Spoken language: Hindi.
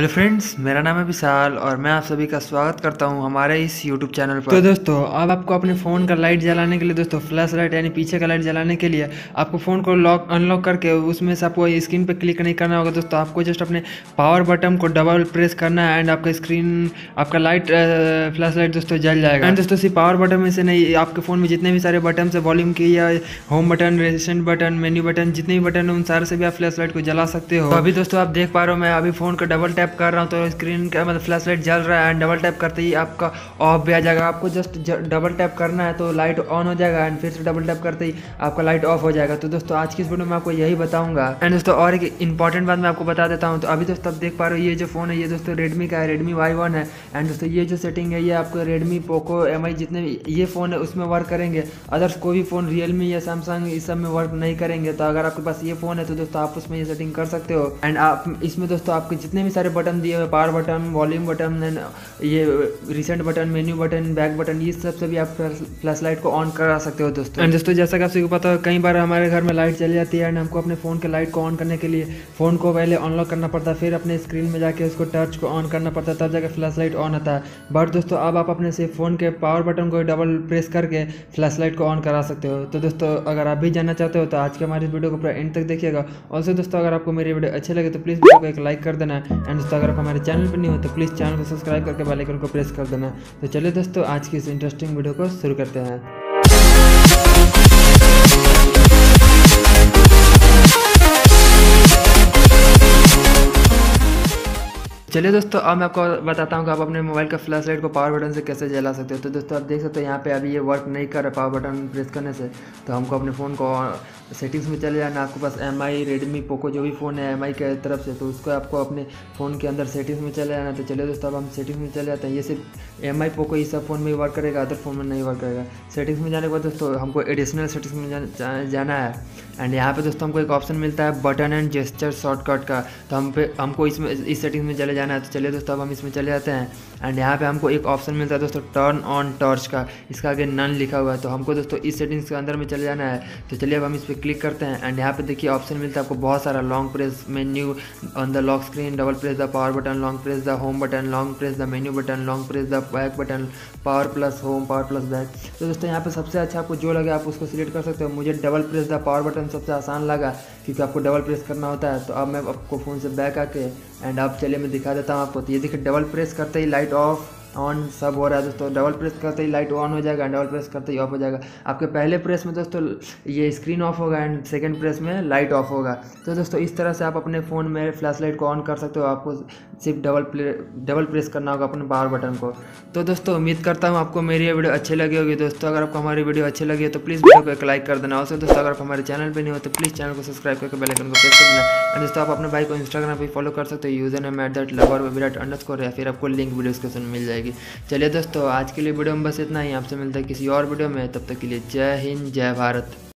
हेलो फ्रेंड्स, मेरा नाम है विशाल और मैं आप सभी का स्वागत करता हूं हमारे इस यूट्यूब चैनल पर। तो दोस्तों, अब आपको अपने फ़ोन का लाइट जलाने के लिए दोस्तों फ्लैश लाइट यानी पीछे का लाइट जलाने के लिए आपको फ़ोन को लॉक अनलॉक करके उसमें से आपको स्क्रीन पर क्लिक नहीं करना होगा दोस्तों। आपको जस्ट अपने पावर बटन को डबल प्रेस करना है एंड आपका स्क्रीन आपका लाइट फ्लैश लाइट दोस्तों जल जाएगा। एंड दोस्तों सिर्फ पावर बटन में से नहीं, आपके फ़ोन में जितने भी सारे बटन है, वॉल्यूम की या home button, resistant button, menu button, जितने भी बटन है उन सारे से भी आप फ्लैश लाइट को जला सकते हो। अभी दोस्तों आप देख पा रहे हो, मैं अभी फ़ोन का डबल कर रहा हूं तो स्क्रीन का मतलब फ्लैश लाइट जल रहा है एंड डबल टैप करते ही आपका ऑफ भी आ जाएगा। आपको जस्ट डबल टैप करना है तो लाइट ऑन हो जाएगा एंड फिर से डबल टैप करते ही आपका लाइट ऑफ हो जाएगा। तो दोस्तों आज की इस वीडियो में आपको यही बताऊंगा। एंड दोस्तों और एक इंपॉर्टेंट बात मैं आपको बता देता हूं। तो अभी दोस्तों आप देख पा रहे हो ये जो फोन है ये दोस्तों रेडमी का है, रेडमी Y1 है। एंड दोस्तों ये जो सेटिंग है ये आपको रेडमी, पोको, MI जितने भी ये फ़ोन है उसमें वर्क करेंगे। अदर्स कोई भी फ़ोन रियलमी या सैमसंग इस सब में वर्क नहीं करेंगे। तो अगर आपके पास ये फ़ोन है तो दोस्तों आप उसमें ये सेटिंग कर सकते हो। एंड आप इसमें दोस्तों आपके जितने भी बटन दिए हुए, पावर बटन, वॉल्यूम बटन, ये recent button, menu button, back button, ये सब से भी आप फ्लैश लाइट को ऑन करा सकते हो दोस्तों। एंड दोस्तों जैसा कि आप सबको पता है कई बार हमारे घर में लाइट चली जाती है एंड हमको अपने फ़ोन के लाइट को ऑन करने के लिए फ़ोन को पहले अनलॉक करना पड़ता है, फिर अपने स्क्रीन में जाके उसको टच को ऑन करना पड़ता है, तब जाकर फ्लैश लाइट ऑन होता है। बट दोस्तों अब आप अपने से फ़ोन के पावर बटन को डबल प्रेस करके फ्लैश लाइट को ऑन करा सकते हो। तो दोस्तों अगर आप भी जानना चाहते हो तो आज के हमारे इस वीडियो को पूरा एंड तक देखिएगा। और दोस्तों अगर आपको मेरी वीडियो अच्छी लगे तो प्लीज़ वीडियो को एक लाइक कर देना। एंड दोस्तों अगर आप हमारे चैनल पर नहीं हो तो प्लीज़ चैनल को सब्सक्राइब करके बेल आइकन को प्रेस कर देना। तो चलिए दोस्तों आज की इस इंटरेस्टिंग वीडियो को शुरू करते हैं। चलिए दोस्तों अब मैं आपको बताता हूँ कि आप अपने मोबाइल का फ्लैश लाइट को पावर बटन से कैसे जला सकते हो। तो दोस्तों आप देख सकते हो यहाँ पे अभी ये वर्क नहीं कर रहा पावर बटन प्रेस करने से। तो हमको अपने फ़ोन को सेटिंग्स में चले जाना। आपके पास MI, रेडमी, पोको जो भी फ़ोन है MI के तरफ से, तो उसको आपको अपने फ़ोन के अंदर सेटिंग्स में चले जाना। तो चलिए दोस्तों अब हम सेटिंग्स में चले जाते हैं। ये सिर्फ MI, पोको इस सब फ़ोन में वर्क करेगा, अदर फ़ोन में नहीं वर्क करेगा। सेटिंग्स में जाने के बाद दोस्तों हमको एडिशनल सेटिंग्स में जाना है। एंड यहाँ पर दोस्तों हमको एक ऑप्शन मिलता है बटन एंड जेस्चर शॉर्टकट का। तो हमको इसमें इस सेटिंग्स में चले जाना है। तो चलिए दोस्तों अब हम इसमें चले जाते हैं। एंड यहाँ पे हमको एक ऑप्शन मिलता है दोस्तों टर्न ऑन टॉर्च का, इसका आगे नन लिखा हुआ है। तो हमको दोस्तों इस सेटिंग्स के अंदर में चले जाना है। तो चलिए अब हम इस पर क्लिक करते हैं एंड यहाँ पे देखिए ऑप्शन मिलता है आपको बहुत सारा, long press menu on the lock screen, double press the power button, long press the home button, long press the menu button, long press the back button, power plus home, power plus back. तो दोस्तों यहाँ पर सबसे अच्छा आपको जो लगे आप उसको सिलेक्ट कर सकते हो। मुझे double press the power button सबसे आसान लगा क्योंकि आपको डबल प्रेस करना होता है। तो अब मैं आपको फ़ोन से बैक आके एंड आप चलिए मैं दिखा देता हूँ आपको। तो ये देखिए डबल प्रेस करते ही लाइट ऑफ ऑन सब हो रहा है दोस्तों। डबल प्रेस करते ही लाइट ऑन हो जाएगा, डबल प्रेस करते ही ऑफ हो जाएगा। आपके पहले प्रेस में दोस्तों ये स्क्रीन ऑफ होगा एंड सेकंड प्रेस में लाइट ऑफ होगा। तो दोस्तों इस तरह से आप अपने फ़ोन में फ्लैश लाइट को ऑन कर सकते हो। आपको सिर्फ डबल प्रेस करना होगा अपने पावर बटन को। तो दोस्तों उम्मीद करता हूँ आपको मेरी ये वीडियो अच्छी लगी होगी। दोस्तों अगर आपको हमारी वीडियो अच्छी लगी हो तो प्लीज़ वीडियो को एक लाइक कर देना। और दोस्तों अगर आप हमारे चैनल पर नहीं हो तो प्लीज़ चैनल को सब्सक्राइब करके बेल आइकन को प्रेस कर देना। एंड दोस्तों आप अपने भाई को इंस्टाग्राम पर फॉलो कर सकते हो, यूजर नेम @lovervirat_, या फिर आपको लिंक वीडियो डिस्क्रिप्शन में मिल जाएगी। चलिए दोस्तों आज के लिए वीडियो में बस इतना ही। आपसे मिलता है किसी और वीडियो में, तब तक के लिए जय हिंद, जय भारत।